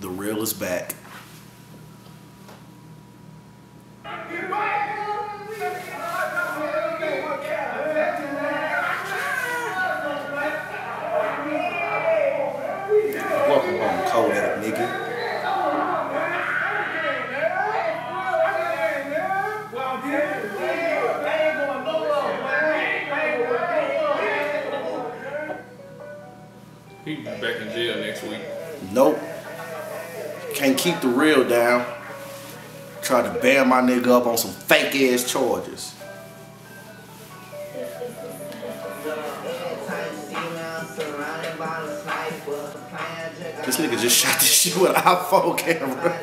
The reel is back. Welcome home, cold-headed nigga. He'll be back in jail next week. Nope. Can't keep the reel down. Try to bail my nigga up on some fake ass charges. This nigga just shot this shit with an iPhone camera.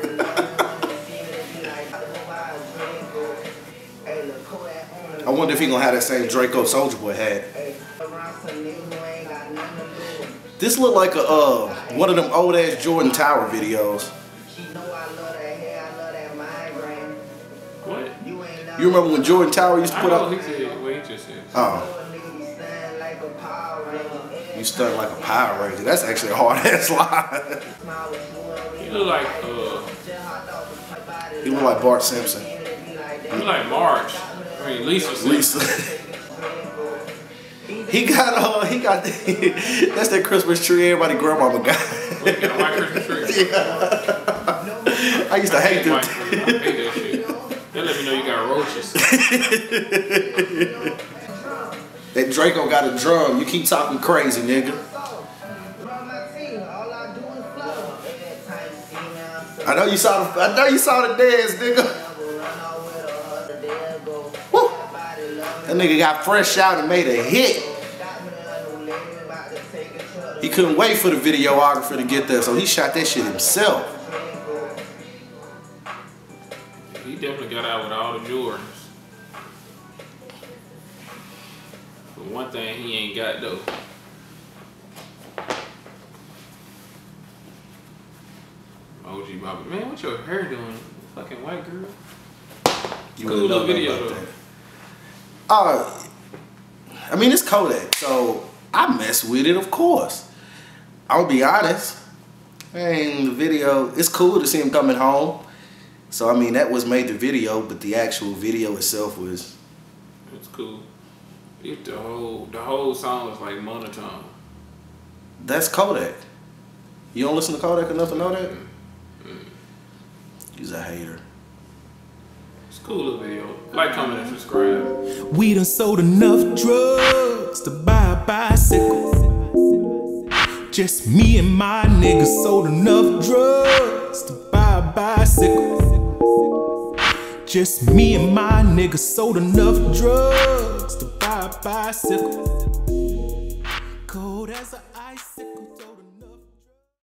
I wonder if he gonna have that same Draco Soulja Boy had. This look like a one of them old ass Jordan Tower videos. What? You remember when Jordan Tower used to put out? Oh. You stuck like a Power Ranger. That's actually a hard ass line. He look like he look like Bart Simpson. He look like Marge. I mean Lisa Simpson. Lisa. He got that's that Christmas tree everybody grandmama got. Look at my Christmas tree. Yeah. I used to hate them. I hate that shit. They let me know you got roaches. That Draco got a drum. You keep talking crazy, nigga. I know you saw the dance, nigga. Woo. That nigga got fresh out and made a hit. He couldn't wait for the videographer to get there, so he shot that shit himself. He definitely got out with all the Jordans. But one thing he ain't got though. OG Bobby. Man, what your hair doing? Fucking white girl. You cool little video though. I mean it's Kodak, so I mess with it, of course. I'll be honest. And the video, it's cool to see him coming home. So I mean, that was made the video, but the actual video itself was. It's cool. The whole song was like monotone. That's Kodak. You don't listen to Kodak enough to know that. He's a hater. It's cool little video. Like, comment, and subscribe. We done sold enough drugs to buy. Bicycle. Just me and my niggas sold enough drugs to buy a bicycle. Just me and my niggas sold enough drugs to buy a bicycle.